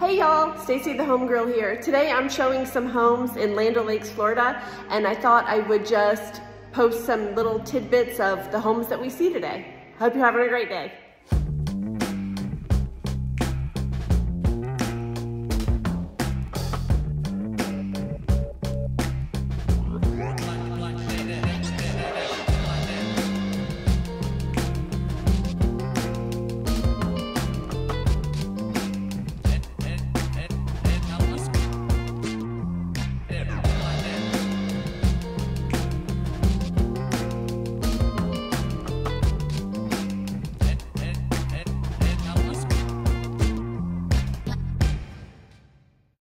Hey y'all, Stacy the Home Girl here. Today I'm showing some homes in Land O Lakes, Florida, and I thought I would just post some little tidbits of the homes that we see today. Hope you're having a great day.